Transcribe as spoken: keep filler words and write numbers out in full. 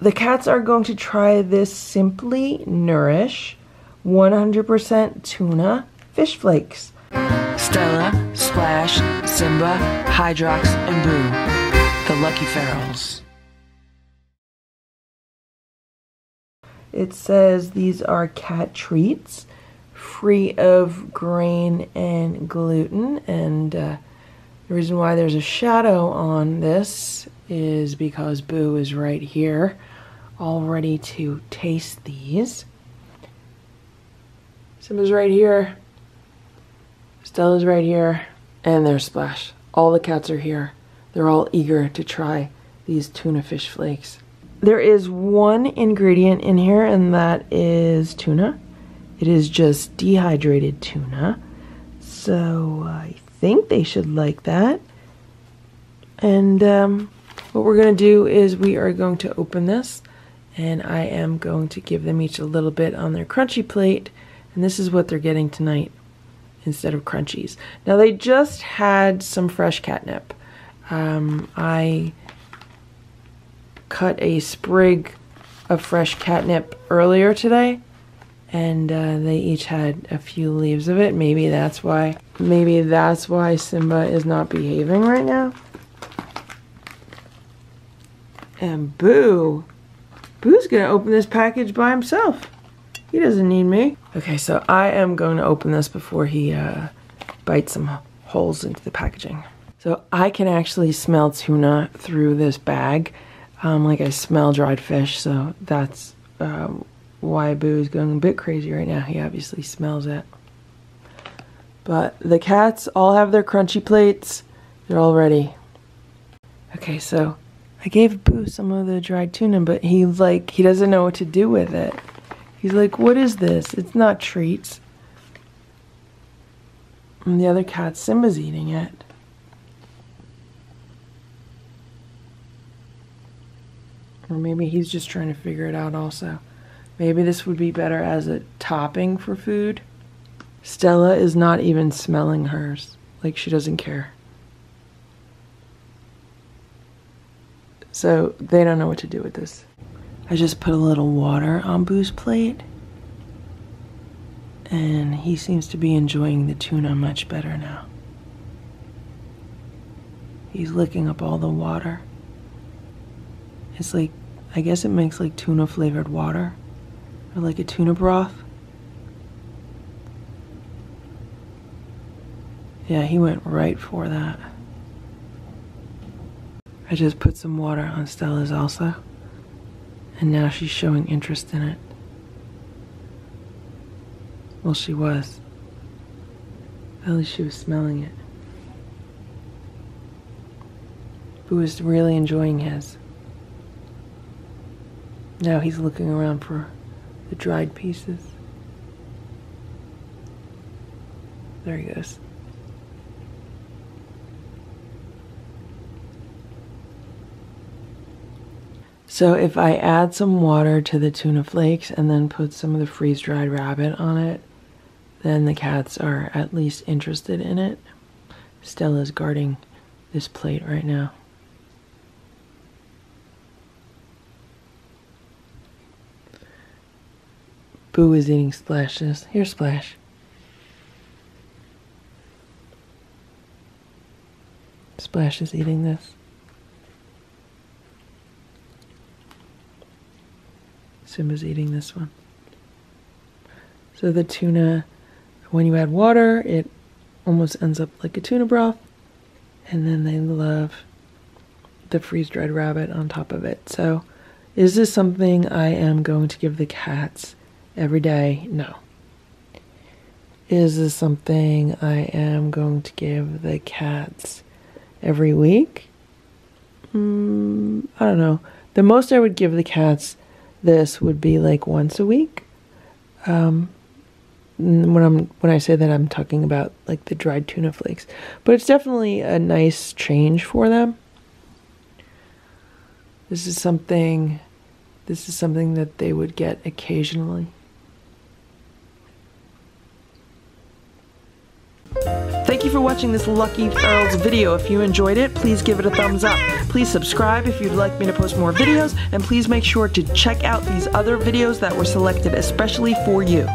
The cats are going to try this Simply Nourish one hundred percent tuna fish flakes. Stella, Splash, Simba, Hydrox, and Boo, the Lucky Ferals. It says these are cat treats, free of grain and gluten. And uh, the reason why there's a shadow on this is because Boo is right here, all ready to taste these. Simba's right here. Stella's right here, and there's Splash. All the cats are here. They're all eager to try these tuna fish flakes. There is one ingredient in here, and that is tuna. It is just dehydrated tuna. So I think they should like that. And um, what we're going to do is we are going to open this, and I am going to give them each a little bit on their crunchy plate. And this is what they're getting tonight instead of crunchies. Now, they just had some fresh catnip. Um, I cut a sprig of fresh catnip earlier today, and uh, they each had a few leaves of it. Maybe that's why maybe that's why Simba is not behaving right now. And Boo Boo's gonna open this package by himself. He doesn't need me. Okay, so I am going to open this before he uh, bites some holes into the packaging. So I can actually smell tuna through this bag. Um, like I smell dried fish, so that's uh, why Boo is going a bit crazy right now. He obviously smells it. But the cats all have their crunchy plates. They're all ready. Okay, so I gave Boo some of the dried tuna, but he like he doesn't know what to do with it. He's like, what is this? It's not treats. And the other cat, Simba's eating it. Or maybe he's just trying to figure it out also. Maybe this would be better as a topping for food. Stella is not even smelling hers. Like, she doesn't care. So they don't know what to do with this. I just put a little water on Boo's plate. And he seems to be enjoying the tuna much better now. He's licking up all the water. It's like, I guess it makes like tuna flavored water, or like a tuna broth. Yeah, he went right for that. I just put some water on Stella's also, and now she's showing interest in it. Well, she was. At least she was smelling it. Boo is really enjoying his. Now he's looking around for the dried pieces. There he goes. So if I add some water to the tuna flakes and then put some of the freeze-dried rabbit on it, then the cats are at least interested in it. Stella's guarding this plate right now. Boo is eating Splash's. Here's Splash. Splash is eating this. Simba's eating this one. So the tuna, when you add water, it almost ends up like a tuna broth. And then they love the freeze-dried rabbit on top of it. So is this something I am going to give the cats every day? No. Is this something I am going to give the cats every week? Mm, I don't know. The most I would give the cats this would be like once a week. Um, when I'm when I say that, I'm talking about like the dried tuna flakes. But it's definitely a nice change for them. This is something. This is something that they would get occasionally. Thank you for watching. watching this Lucky Ferals video. If you enjoyed it, please give it a thumbs up. Please subscribe if you'd like me to post more videos, and please make sure to check out these other videos that were selected especially for you.